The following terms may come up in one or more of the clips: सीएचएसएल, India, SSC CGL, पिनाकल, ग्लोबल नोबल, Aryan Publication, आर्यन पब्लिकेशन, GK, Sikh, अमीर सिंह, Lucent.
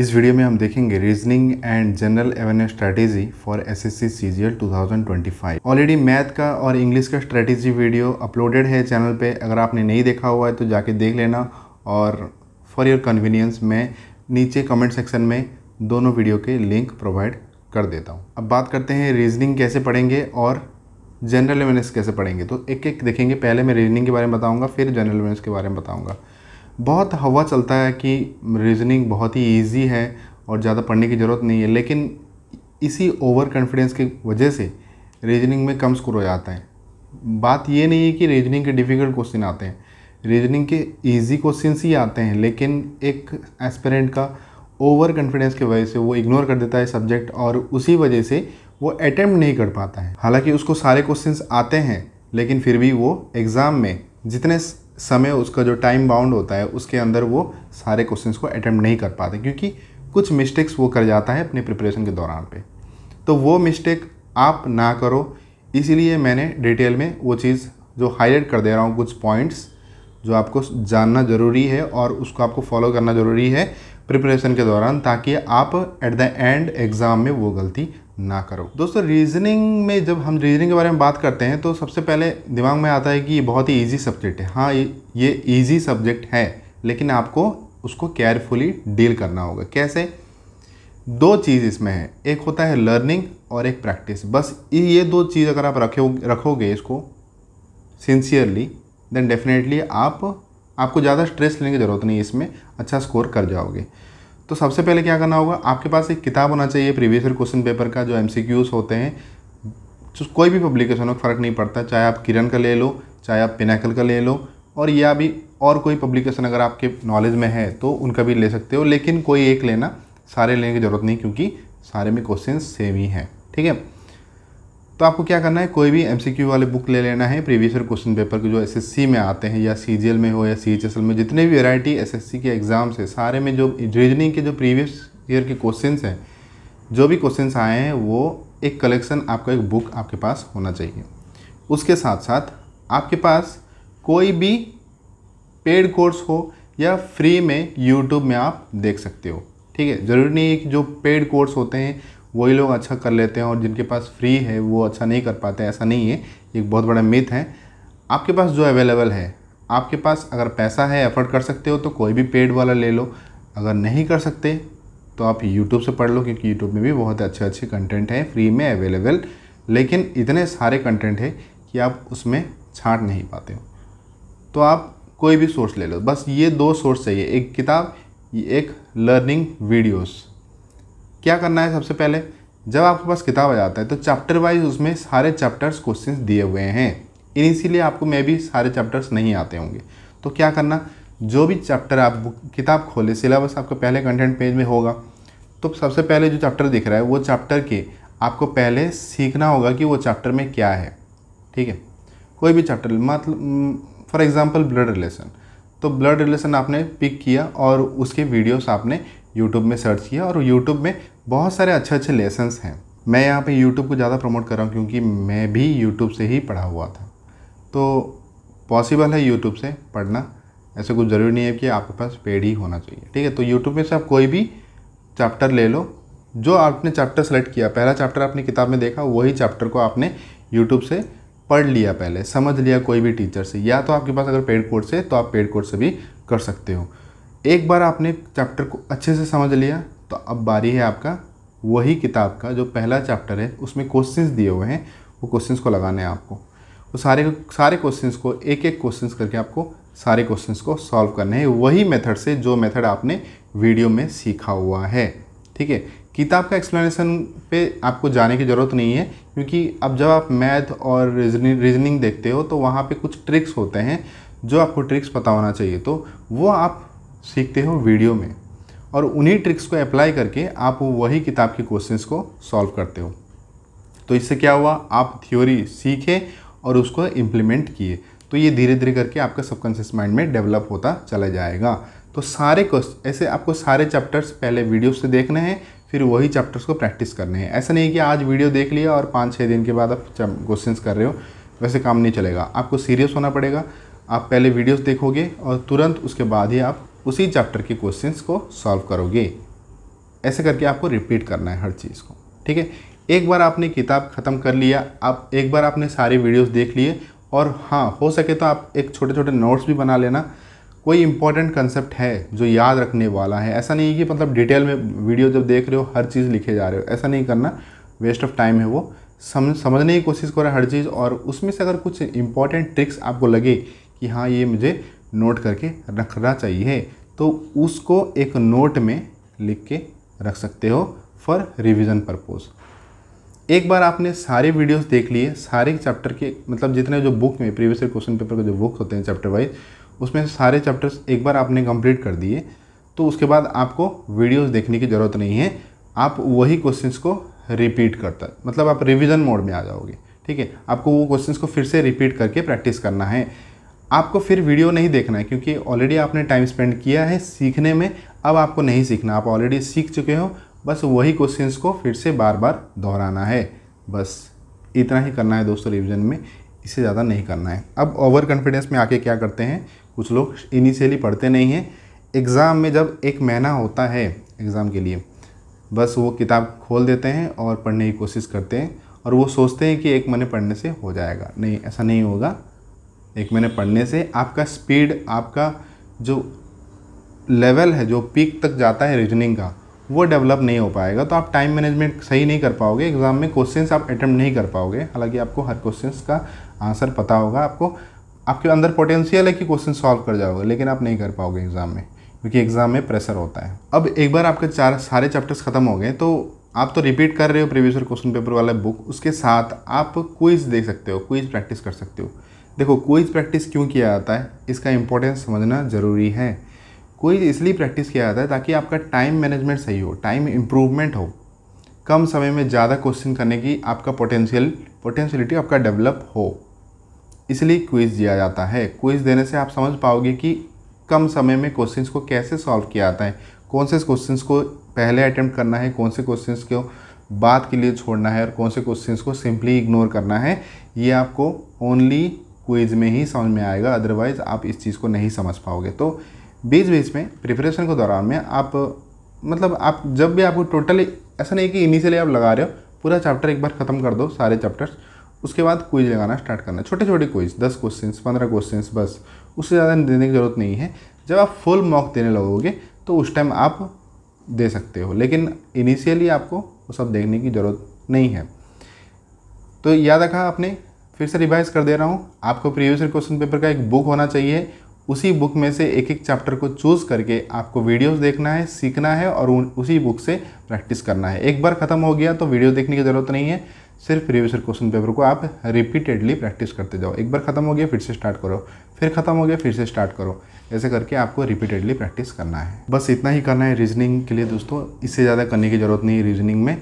इस वीडियो में हम देखेंगे reasoning and general awareness strategy for SSC CGL 2025। Already math का और इंग्लिश का स्ट्रैटेजी वीडियो अपलोडेड है चैनल पे, अगर आपने नहीं देखा हुआ है तो जाके देख लेना। और फॉर योर कन्वीनियंस मैं नीचे कमेंट सेक्शन में दोनों वीडियो के लिंक प्रोवाइड कर देता हूँ। अब बात करते हैं रीजनिंग कैसे पढ़ेंगे और जनरल अवेयरनेस कैसे पढ़ेंगे, तो एक एक देखेंगे। पहले मैं रीजनिंग के बारे में बताऊँगा, फिर जनरल अवेयरनेस के बारे में बताऊँगा। बहुत हवा चलता है कि रीजनिंग बहुत ही इजी है और ज़्यादा पढ़ने की ज़रूरत नहीं है, लेकिन इसी ओवर कॉन्फिडेंस की वजह से रीजनिंग में कम स्कोर हो जाता है। बात ये नहीं है कि रीजनिंग के डिफ़िकल्ट क्वेश्चन आते हैं, रीजनिंग के इजी क्वेश्चंस ही आते हैं, लेकिन एक एस्पिरेंट का ओवर कॉन्फिडेंस की वजह से वो इग्नोर कर देता है सब्जेक्ट और उसी वजह से वो अटैम्प्ट नहीं कर पाता है। हालाँकि उसको सारे क्वेश्चंस आते हैं, लेकिन फिर भी वो एग्ज़ाम में जितने समय उसका जो टाइम बाउंड होता है उसके अंदर वो सारे क्वेश्चंस को अटेम्प्ट नहीं कर पाते, क्योंकि कुछ मिस्टेक्स वो कर जाता है अपने प्रिपरेशन के दौरान पे। तो वो मिस्टेक आप ना करो, इसीलिए मैंने डिटेल में वो चीज़ जो हाईलाइट कर दे रहा हूँ, कुछ पॉइंट्स जो आपको जानना ज़रूरी है और उसको आपको फॉलो करना ज़रूरी है प्रिपरेशन के दौरान, ताकि आप एट द एंड एग्ज़ाम में वो गलती ना करो। दोस्तों रीजनिंग में जब हम रीजनिंग के बारे में बात करते हैं तो सबसे पहले दिमाग में आता है कि ये बहुत ही इजी सब्जेक्ट है। हाँ, ये इजी सब्जेक्ट है, लेकिन आपको उसको केयरफुली डील करना होगा। कैसे? दो चीज़ इसमें है, एक होता है लर्निंग और एक प्रैक्टिस। बस ये दो चीज़ अगर आप रखोगे इसको सिंसियरली, देन डेफिनेटली आपको ज़्यादा स्ट्रेस लेने की ज़रूरत नहीं है, इसमें अच्छा स्कोर कर जाओगे। तो सबसे पहले क्या करना होगा, आपके पास एक किताब होना चाहिए प्रीवियस ईयर क्वेश्चन पेपर का, जो एमसीक्यूज होते हैं, जो कोई भी पब्लिकेशन हो फ़र्क नहीं पड़ता, चाहे आप किरण का ले लो, चाहे आप पिनाकल का ले लो, और या भी और कोई पब्लिकेशन अगर आपके नॉलेज में है तो उनका भी ले सकते हो, लेकिन कोई एक लेना, सारे लेने की ज़रूरत नहीं, क्योंकि सारे में क्वेश्चन सेम ही हैं। ठीक है, तो आपको क्या करना है, कोई भी एमसीक्यू वाले बुक ले लेना है प्रीवियस ईयर क्वेश्चन पेपर के जो एसएससी में आते हैं, या सीजीएल में हो या सीएचएसएल में, जितने भी वैरायटी एसएससी के एग्ज़ाम्स है सारे में जो रीजनिंग के जो प्रीवियस ईयर के क्वेश्चंस हैं, जो भी क्वेश्चंस आए हैं, वो एक कलेक्शन, आपका एक बुक आपके पास होना चाहिए। उसके साथ साथ आपके पास कोई भी पेड कोर्स हो या फ्री में यूट्यूब में आप देख सकते हो। ठीक है, ज़रूरी नहीं है कि जो पेड कोर्स होते हैं वही लोग अच्छा कर लेते हैं और जिनके पास फ्री है वो अच्छा नहीं कर पाते, ऐसा नहीं है, एक बहुत बड़ा मिथ है। आपके पास जो अवेलेबल है, आपके पास अगर पैसा है, एफर्ट कर सकते हो तो कोई भी पेड वाला ले लो, अगर नहीं कर सकते तो आप YouTube से पढ़ लो, क्योंकि YouTube में भी बहुत अच्छे अच्छे कंटेंट हैं फ्री में अवेलेबल, लेकिन इतने सारे कंटेंट है कि आप उसमें छाँट नहीं पाते हो। तो आप कोई भी सोर्स ले लो, बस ये दो सोर्स चाहिए, एक किताब, एक लर्निंग वीडियोज़। क्या करना है, सबसे पहले जब आपके पास किताब आ जाता है तो चैप्टर वाइज उसमें सारे चैप्टर्स क्वेश्चंस दिए हुए हैं, इसीलिए आपको मे बी सारे चैप्टर्स नहीं आते होंगे। तो क्या करना, जो भी चैप्टर आप किताब खोले, सिलेबस आपका पहले कंटेंट पेज में होगा, तो सबसे पहले जो चैप्टर दिख रहा है वो चैप्टर के आपको पहले सीखना होगा कि वो चैप्टर में क्या है। ठीक है, कोई भी चैप्टर, मतलब फॉर एग्ज़ाम्पल ब्लड रिलेशन, तो ब्लड रिलेशन आपने पिक किया और उसके वीडियोस आपने यूट्यूब में सर्च किया, और यूट्यूब में बहुत सारे अच्छे अच्छे लेसन्स हैं। मैं यहाँ पे यूट्यूब को ज़्यादा प्रमोट कर रहा हूँ क्योंकि मैं भी यूट्यूब से ही पढ़ा हुआ था, तो पॉसिबल है यूट्यूब से पढ़ना, ऐसा कुछ ज़रूरी नहीं है कि आपके पास पेड ही होना चाहिए। ठीक है, तो यूट्यूब में से आप कोई भी चैप्टर ले लो, जो आपने चैप्टर सेलेक्ट किया, पहला चैप्टर आपने किताब में देखा, वही चैप्टर को आपने यूट्यूब से पढ़ लिया, पहले समझ लिया कोई भी टीचर से, या तो आपके पास अगर पेड कोर्स है तो आप पेड कोर्स से भी कर सकते हो। एक बार आपने चैप्टर को अच्छे से समझ लिया तो अब बारी है आपका वही किताब का जो पहला चैप्टर है, उसमें क्वेश्चंस दिए हुए हैं, वो क्वेश्चंस को लगाने हैं आपको। वो सारे क्वेश्चंस को, एक एक क्वेश्चंस करके आपको सारे क्वेश्चंस को सॉल्व करने हैं, वही मेथड से जो मेथड आपने वीडियो में सीखा हुआ है। ठीक है, किताब का एक्सप्लेनेशन पे आपको जाने की ज़रूरत नहीं है, क्योंकि अब जब आप मैथ और रीजनिंग देखते हो तो वहाँ पे कुछ ट्रिक्स होते हैं, जो आपको ट्रिक्स पता होना चाहिए, तो वो आप सीखते हो वीडियो में, और उन्हीं ट्रिक्स को अप्लाई करके आप वही किताब के क्वेश्चंस को सॉल्व करते हो। तो इससे क्या हुआ, आप थ्योरी सीखे और उसको इम्प्लीमेंट किए, तो ये धीरे धीरे करके आपका सबकॉन्शियस माइंड में डेवलप होता चला जाएगा। तो सारे क्वेश्चन ऐसे, आपको सारे चैप्टर्स पहले वीडियो से देखने हैं, फिर वही चैप्टर्स को प्रैक्टिस करने हैं। ऐसा नहीं कि आज वीडियो देख लिया और 5-6 दिन के बाद आप क्वेश्चंस कर रहे हो, वैसे काम नहीं चलेगा, आपको सीरियस होना पड़ेगा। आप पहले वीडियोस देखोगे और तुरंत उसके बाद ही आप उसी चैप्टर के क्वेश्चंस को सॉल्व करोगे। ऐसे करके आपको रिपीट करना है हर चीज़ को, ठीक है। एक बार आपने किताब ख़त्म कर लिया, आप एक बार आपने सारे वीडियोस देख लिए, और हाँ हो सके तो आप एक छोटे छोटे नोट्स भी बना लेना। कोई इंपॉर्टेंट कंसेप्ट है जो याद रखने वाला है, ऐसा नहीं कि मतलब डिटेल में वीडियो जब देख रहे हो हर चीज़ लिखे जा रहे हो, ऐसा नहीं करना, वेस्ट ऑफ टाइम है। वो समझने की कोशिश करो हर चीज़, और उसमें से अगर कुछ इंपॉर्टेंट ट्रिक्स आपको लगे कि हाँ ये मुझे नोट करके रखना चाहिए, तो उसको एक नोट में लिख के रख सकते हो फॉर रिवीजन पर्पस। एक बार आपने सारे वीडियोस देख लिए, सारे चैप्टर के मतलब जितने जो बुक में प्रीवियस क्वेश्चन पेपर के जो बुक्स होते हैं चैप्टर वाइज, उसमें सारे चैप्टर्स एक बार आपने कंप्लीट कर दिए, तो उसके बाद आपको वीडियोस देखने की ज़रूरत नहीं है। आप वही क्वेश्चंस को रिपीट करता मतलब आप रिवीजन मोड में आ जाओगे, ठीक है। आपको वो क्वेश्चंस को फिर से रिपीट करके प्रैक्टिस करना है, आपको फिर वीडियो नहीं देखना है, क्योंकि ऑलरेडी आपने टाइम स्पेंड किया है सीखने में, अब आपको नहीं सीखना, आप ऑलरेडी सीख चुके हो। बस वही क्वेश्चंस को फिर से बार बार दोहराना है, बस इतना ही करना है दोस्तों रिवीजन में, इससे ज़्यादा नहीं करना है। अब ओवर कॉन्फिडेंस में आके क्या करते हैं कुछ लोग, इनिशियली पढ़ते नहीं हैं, एग्ज़ाम में जब एक महीना होता है एग्ज़ाम के लिए, बस वो किताब खोल देते हैं और पढ़ने की कोशिश करते हैं, और वो सोचते हैं कि एक महीने पढ़ने से हो जाएगा। नहीं, ऐसा नहीं होगा। एक महीने पढ़ने से आपका स्पीड, आपका जो लेवल है, जो पीक तक जाता है रीजनिंग का, वो डेवलप नहीं हो पाएगा। तो आप टाइम मैनेजमेंट सही नहीं कर पाओगे, एग्ज़ाम में क्वेश्चंस आप अटेम्प्ट नहीं कर पाओगे। हालांकि आपको हर क्वेश्चंस का आंसर पता होगा, आपको आपके अंदर पोटेंशियल है कि क्वेश्चन सॉल्व कर जाओगे, लेकिन आप नहीं कर पाओगे एग्ज़ाम में, क्योंकि एग्ज़ाम में प्रेशर होता है। अब एक बार आपके सारे चैप्टर्स ख़त्म हो गए, तो आप तो रिपीट कर रहे हो प्रीवियस क्वेश्चन पेपर वाला बुक, उसके साथ आप क्विज़ देख सकते हो, क्विज़ प्रैक्टिस कर सकते हो। देखो क्विज़ प्रैक्टिस क्यों किया जाता है, इसका इंपॉर्टेंस समझना ज़रूरी है। क्विज़ इसलिए प्रैक्टिस किया जाता है ताकि आपका टाइम मैनेजमेंट सही हो, टाइम इम्प्रूवमेंट हो, कम समय में ज़्यादा क्वेश्चन करने की आपका पोटेंशियलिटी आपका डेवलप हो, इसलिए क्विज़ दिया जाता है। क्विज़ देने से आप समझ पाओगे कि कम समय में क्वेश्चंस को कैसे सॉल्व किया जाता है, कौन से क्वेश्चंस को पहले अटेम्प्ट करना है, कौन से क्वेश्चंस को बाद के लिए छोड़ना है, और कौन से क्वेश्चंस को सिंपली इग्नोर करना है। ये आपको ओनली क्विज़ में ही समझ में आएगा, अदरवाइज़ आप इस चीज़ को नहीं समझ पाओगे। तो बीच बीच में प्रिपरेशन के दौरान में आप मतलब आप जब भी आपको टोटली, ऐसा नहीं कि इनिशियली आप लगा रहे हो पूरा चैप्टर, एक बार ख़त्म कर दो सारे चैप्टर्स, उसके बाद क्विज़ लगाना स्टार्ट करना, छोटे छोटे क्विज़, 10 क्वेश्चन 15 क्वेश्चन, बस उससे ज़्यादा देने की ज़रूरत नहीं है। जब आप फुल मॉक देने लगोगे तो उस टाइम आप दे सकते हो, लेकिन इनिशियली आपको वो सब देखने की ज़रूरत नहीं है। तो याद रखा आपने, फिर से रिवाइज़ कर दे रहा हूँ, आपको प्रीवियस क्वेश्चन पेपर का एक बुक होना चाहिए, उसी बुक में से एक एक चैप्टर को चूज़ करके आपको वीडियोस देखना है, सीखना है, और उसी बुक से प्रैक्टिस करना है। एक बार ख़त्म हो गया तो वीडियो देखने की ज़रूरत नहीं है, सिर्फ प्रीवियस क्वेश्चन पेपर को आप रिपीटेडली प्रैक्टिस करते जाओ। एक बार ख़त्म हो गया फिर से स्टार्ट करो, फिर ख़त्म हो गया फिर से स्टार्ट करो, ऐसे करके आपको रिपीटेडली प्रैक्टिस करना है। बस इतना ही करना है रीजनिंग के लिए दोस्तों, इससे ज़्यादा करने की ज़रूरत नहीं है रीजनिंग में,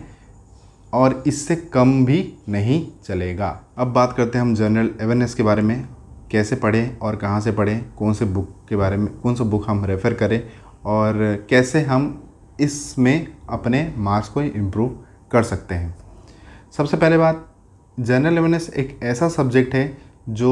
और इससे कम भी नहीं चलेगा। अब बात करते हैं हम जनरल अवेयरनेस के बारे में, कैसे पढ़ें और कहाँ से पढ़ें, कौन से बुक के बारे में, कौन सा बुक हम रेफ़र करें, और कैसे हम इसमें अपने मार्क्स को इम्प्रूव कर सकते हैं। सबसे पहले बात, जनरल अवेयरनेस एक ऐसा सब्जेक्ट है जो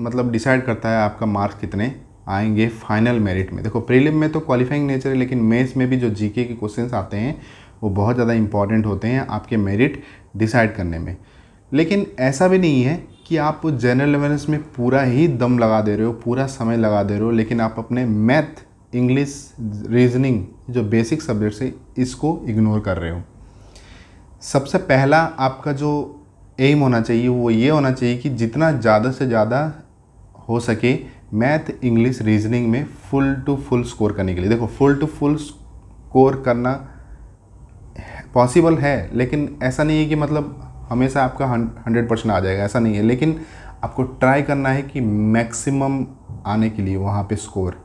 मतलब डिसाइड करता है आपका मार्क्स कितने आएंगे फाइनल मेरिट में। देखो प्रीलिम में तो क्वालिफाइंग नेचर है, लेकिन मेंस में भी जो जीके के क्वेश्चंस आते हैं वो बहुत ज़्यादा इंपॉर्टेंट होते हैं आपके मेरिट डिसाइड करने में। लेकिन ऐसा भी नहीं है कि आप जनरल अवेयरनेस में पूरा ही दम लगा दे रहे हो, पूरा समय लगा दे रहे हो, लेकिन आप अपने मैथ, इंग्लिश, रीजनिंग जो बेसिक सब्जेक्ट्स है इसको इग्नोर कर रहे हो। सबसे पहला आपका जो एम होना चाहिए वो ये होना चाहिए कि जितना ज़्यादा से ज़्यादा हो सके मैथ, इंग्लिश, रीजनिंग में फुल टू फुल स्कोर करने के लिए। देखो फुल टू फुल स्कोर करना पॉसिबल है, लेकिन ऐसा नहीं है कि मतलब हमेशा आपका 100% आ जाएगा, ऐसा नहीं है, लेकिन आपको ट्राई करना है कि मैक्सिमम आने के लिए वहाँ पे स्कोर।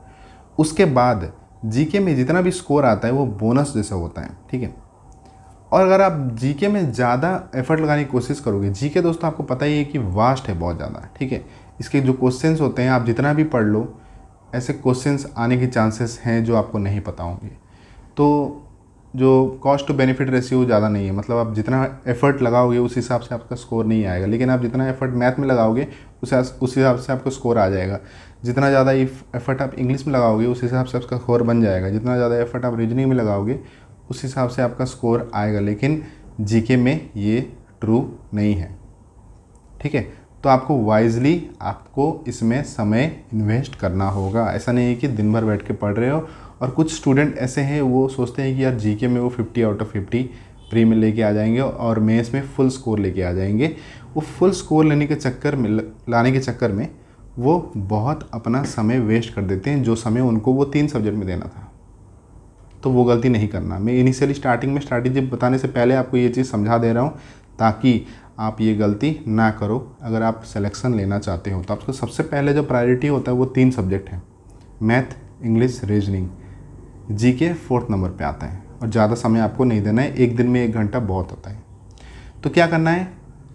उसके बाद जीके में जितना भी स्कोर आता है वो बोनस जैसा होता है, ठीक है। और अगर आप जीके में ज़्यादा एफर्ट लगाने की कोशिश करोगे, जीके दोस्तों आपको पता ही है कि वास्ट है बहुत ज़्यादा, ठीक है। इसके जो क्वेश्चंस होते हैं आप जितना भी पढ़ लो, ऐसे क्वेश्चंस आने के चांसेस हैं जो आपको नहीं पता होंगे। तो जो कॉस्ट टू बेनिफिट रेशियो ज़्यादा नहीं है, मतलब आप जितना एफर्ट लगाओगे उस हिसाब से आपका स्कोर नहीं आएगा, लेकिन आप जितना एफर्ट मैथ में लगाओगे उस हिसाब से आपका स्कोर आ जाएगा। जितना ज़्यादा एफर्ट आप इंग्लिश में लगाओगे उस हिसाब से आपका स्कोर बन जाएगा, जितना ज़्यादा एफर्ट आप रीजनिंग में लगाओगे उस हिसाब से आपका स्कोर आएगा, लेकिन जीके में ये ट्रू नहीं है। ठीक है, तो आपको वाइजली आपको इसमें समय इन्वेस्ट करना होगा। ऐसा नहीं है कि दिन भर बैठ के पढ़ रहे हो। और कुछ स्टूडेंट ऐसे हैं वो सोचते हैं कि यार जीके में वो 50 आउट ऑफ 50 प्री में लेके आ जाएंगे और मेंस में फुल स्कोर लेके आ जाएंगे। वो फुल स्कोर लाने के चक्कर में वो बहुत अपना समय वेस्ट कर देते हैं, जो समय उनको वो 3 सब्जेक्ट में देना था। तो वो गलती नहीं करना। मैं इनिशियली स्टार्टिंग में स्ट्रैटेजी बताने से पहले आपको ये चीज़ समझा दे रहा हूँ ताकि आप ये गलती ना करो। अगर आप सिलेक्शन लेना चाहते हो तो आपको सबसे पहले जो प्रायोरिटी होता है वो 3 सब्जेक्ट हैं, math, English, reasoning. GK 4th number पे आता है और ज़्यादा समय आपको नहीं देना है। एक दिन में 1 घंटा बहुत होता है। तो क्या करना है,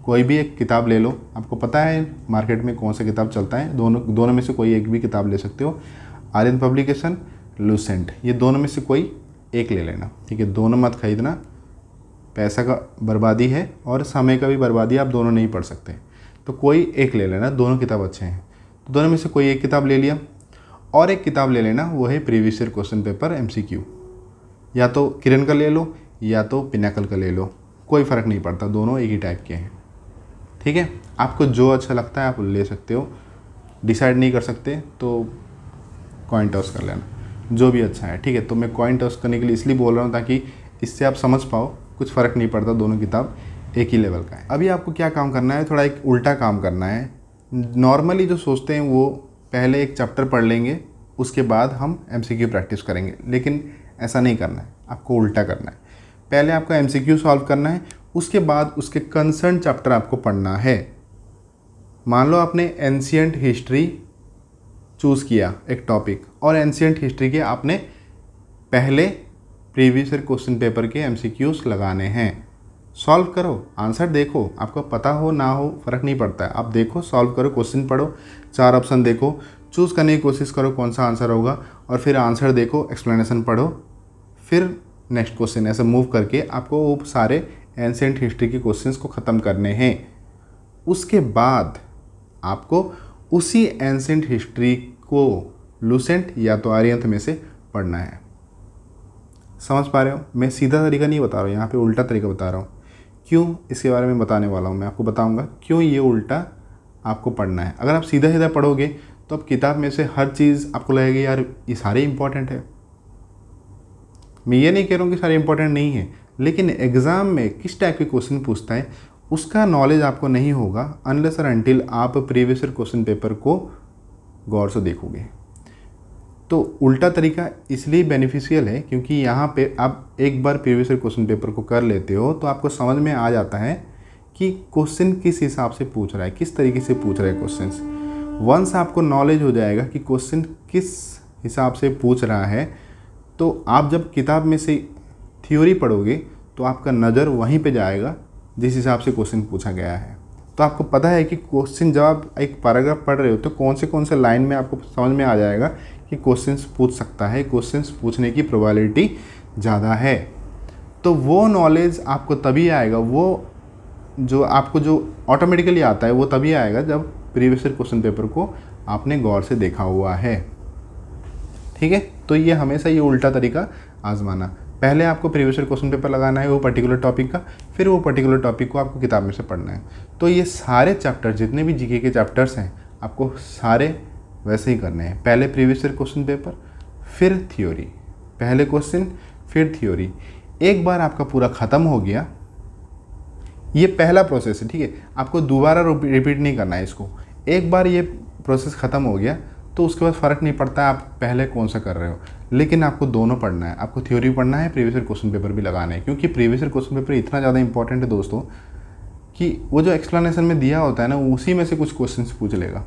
कोई भी एक किताब ले लो। आपको पता है मार्केट में कौन सा किताब चलता है, दोनों में से कोई एक भी किताब ले सकते हो। आर्यन पब्लिकेशन, लूसेंट, ये दोनों में से कोई एक ले लेना। ठीक है, दोनों मत खरीदना, पैसा का बर्बादी है और समय का भी बर्बादी। आप दोनों नहीं पढ़ सकते, तो कोई एक ले लेना। दोनों किताब अच्छे हैं, तो दोनों में से कोई एक किताब ले लिया। और एक किताब ले लेना, वो है previous year question paper MCQ। या तो किरण का ले लो या तो पिनाकल का ले लो, कोई फ़र्क नहीं पड़ता, दोनों एक ही टाइप के हैं। ठीक है, आपको जो अच्छा लगता है आप ले सकते हो। डिसाइड नहीं कर सकते तो कॉइन टॉस कर लेना, जो भी अच्छा है। ठीक है, तो मैं कॉइन टॉस करने के लिए इसलिए बोल रहा हूँ ताकि इससे आप समझ पाओ कुछ फ़र्क नहीं पड़ता, दोनों किताब एक ही लेवल का है। अभी आपको क्या काम करना है, थोड़ा एक उल्टा काम करना है। नॉर्मली जो सोचते हैं वो पहले एक चैप्टर पढ़ लेंगे, उसके बाद हम MCQ प्रैक्टिस करेंगे, लेकिन ऐसा नहीं करना है। आपको उल्टा करना है, पहले आपका MCQ सॉल्व करना है, उसके बाद उसके कंसर्न चैप्टर आपको पढ़ना है। मान लो आपने एंशिएंट हिस्ट्री चूज़ किया एक टॉपिक, और एंशिएंट हिस्ट्री के आपने पहले प्रीवियस ईयर क्वेश्चन पेपर के MCQs लगाने हैं। सॉल्व करो, आंसर देखो, आपको पता हो ना हो फ़र्क नहीं पड़ता है। आप देखो, सॉल्व करो, क्वेश्चन पढ़ो, 4 ऑप्शन देखो, चूज़ करने की कोशिश करो कौन सा आंसर होगा, और फिर आंसर देखो, एक्सप्लेनेशन पढ़ो, फिर नेक्स्ट क्वेश्चन, ऐसे मूव करके आपको वो सारे एंशिएंट हिस्ट्री के क्वेश्चन को ख़त्म करने हैं। उसके बाद आपको उसी एंशिएंट हिस्ट्री को लूसेंट या तो आर्यंत में से पढ़ना है। समझ पा रहे हो, मैं सीधा तरीका नहीं बता रहा हूँ, यहाँ पे उल्टा तरीका बता रहा हूँ। क्यों, इसके बारे में बताने वाला हूँ, मैं आपको बताऊँगा क्यों ये उल्टा आपको पढ़ना है। अगर आप सीधा सीधा पढ़ोगे तो आप किताब में से हर चीज़ आपको लगेगी यार ये सारे इंपॉर्टेंट है। मैं ये नहीं कह रहा हूँ कि सारे इंपॉर्टेंट नहीं है, लेकिन एग्ज़ाम में किस टाइप के क्वेश्चन पूछता है उसका नॉलेज आपको नहीं होगा अनलेस और अनटिल आप प्रीवियस ईयर क्वेश्चन पेपर को गौर से देखोगे। तो उल्टा तरीका इसलिए बेनिफिशियल है क्योंकि यहाँ पे आप एक बार प्रीवियस ईयर क्वेश्चन पेपर को कर लेते हो तो आपको समझ में आ जाता है कि क्वेश्चन किस हिसाब से पूछ रहा है, किस तरीके से पूछ रहा है क्वेश्चंस। वंस आपको नॉलेज हो जाएगा कि क्वेश्चन किस हिसाब से पूछ रहा है, तो आप जब किताब में से थ्योरी पढ़ोगे तो आपका नज़र वहीं पर जाएगा जिस हिसाब से क्वेश्चन पूछा गया है। तो आपको पता है कि क्वेश्चन, जब आप एक पैराग्राफ पढ़ रहे हो तो कौन से लाइन में आपको समझ में आ जाएगा कि क्वेश्चंस पूछ सकता है, क्वेश्चंस पूछने की प्रोबेबिलिटी ज़्यादा है। तो वो नॉलेज आपको तभी आएगा, वो जो आपको जो ऑटोमेटिकली आता है वो तभी आएगा जब प्रीवियस ईयर क्वेश्चन पेपर को आपने गौर से देखा हुआ है। ठीक है, तो ये हमेशा ये उल्टा तरीका आजमाना, पहले आपको प्रीवियस ईयर क्वेश्चन पेपर लगाना है वो पर्टिकुलर टॉपिक का, फिर वो पर्टिकुलर टॉपिक को आपको किताब में से पढ़ना है। तो ये सारे चैप्टर, जितने भी जीके के चैप्टर्स हैं, आपको सारे वैसे ही करने हैं। पहले प्रीवियस ईयर क्वेश्चन पेपर, फिर थ्योरी, पहले क्वेश्चन फिर थ्योरी। एक बार आपका पूरा ख़त्म हो गया, ये पहला प्रोसेस है। ठीक है, आपको दोबारा रिपीट नहीं करना है इसको। एक बार ये प्रोसेस ख़त्म हो गया तो उसके बाद फ़र्क नहीं पड़ता आप पहले कौन सा कर रहे हो, लेकिन आपको दोनों पढ़ना है। आपको थ्योरी पढ़ना है, प्रीवियस ईयर क्वेश्चन पेपर भी लगाना है, क्योंकि प्रीवियस ईयर क्वेश्चन पेपर इतना ज़्यादा इंपॉर्टेंट है दोस्तों कि वो जो एक्सप्लेनेशन में दिया होता है ना उसी में से कुछ क्वेश्चन पूछ लेगा।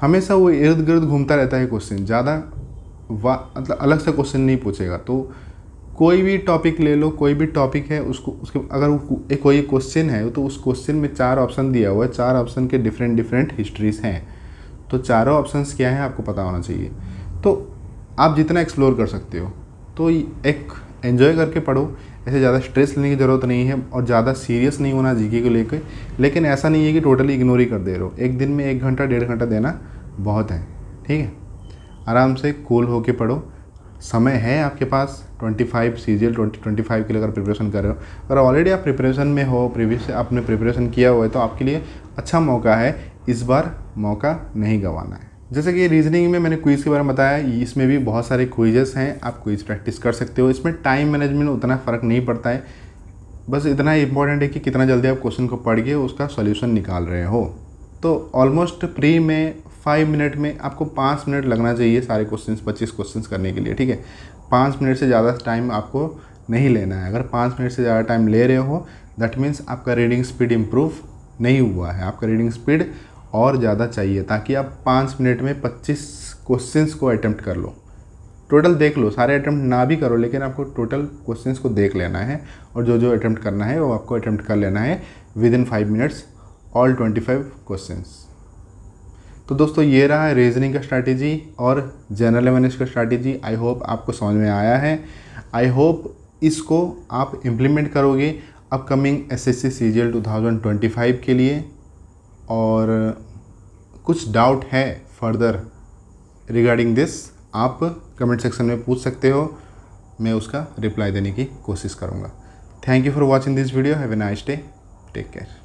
हमेशा वो इर्द गिर्द घूमता रहता है क्वेश्चन, ज़्यादा मतलब अलग से क्वेश्चन नहीं पूछेगा। तो कोई भी टॉपिक ले लो, कोई भी टॉपिक है उसको उसके अगर कोई क्वेश्चन है तो उस क्वेश्चन में 4 ऑप्शन दिया हुआ है, 4 ऑप्शन के डिफरेंट डिफरेंट हिस्ट्रीज़ हैं। तो चारों ऑप्शंस क्या हैं आपको पता होना चाहिए। तो आप जितना एक्सप्लोर कर सकते हो तो एक एंजॉय करके पढ़ो, ऐसे ज़्यादा स्ट्रेस लेने की ज़रूरत नहीं है और ज़्यादा सीरियस नहीं होना जीके को लेकर। लेकिन ऐसा नहीं है कि टोटली इग्नोर ही कर दे रहे हो। एक दिन में 1 घंटा 1.5 घंटा देना बहुत है। ठीक है, आराम से कूल होके पढ़ो, समय है आपके पास 25 CGL 2025 के लिए अगर प्रिपरेशन कर रहे हो, अगर ऑलरेडी आप प्रिपरेशन में हो, प्रीवियस आपने प्रिपरेशन किया हुआ है तो आपके लिए अच्छा मौका है, इस बार मौका नहीं गंवाना है। जैसे कि रीजनिंग में मैंने क्विज़ के बारे में बताया, इसमें भी बहुत सारे क्विजेस हैं, आप क्विज़ प्रैक्टिस कर सकते हो, इसमें टाइम मैनेजमेंट उतना फ़र्क नहीं पड़ता है, बस इतना इंपॉर्टेंट है कि कितना जल्दी आप क्वेश्चन को पढ़ के उसका सॉल्यूशन निकाल रहे हो। तो ऑलमोस्ट प्री में 5 मिनट में आपको 5 मिनट लगना चाहिए सारे क्वेश्चंस 25 क्वेश्चंस करने के लिए, ठीक है। 5 मिनट से ज़्यादा टाइम आपको नहीं लेना है, अगर 5 मिनट से ज़्यादा टाइम ले रहे हो दैट मीन्स आपका रीडिंग स्पीड इम्प्रूव नहीं हुआ है, आपका रीडिंग स्पीड और ज़्यादा चाहिए ताकि आप 5 मिनट में 25 क्वेश्चंस को अटैम्प्ट कर लो, टोटल देख लो, सारे अटैम्प्ट ना भी करो लेकिन आपको टोटल क्वेश्चंस को देख लेना है और जो जो अटैम्प्ट करना है वो आपको अटैम्प्ट कर लेना है within 5 minutes all 25 questions. तो दोस्तों ये रहा रीजनिंग का स्ट्रैटेजी और जनरल अवेयरनेस का स्ट्रैटेजी, आई होप आपको समझ में आया है, आई होप इसको आप इम्प्लीमेंट करोगे अपकमिंग SSC CGL 2025 के लिए। और कुछ डाउट है फर्दर रिगार्डिंग दिस आप कमेंट सेक्शन में पूछ सकते हो, मैं उसका रिप्लाई देने की कोशिश करूँगा। Thank you for watching this video, have a nice day, take care.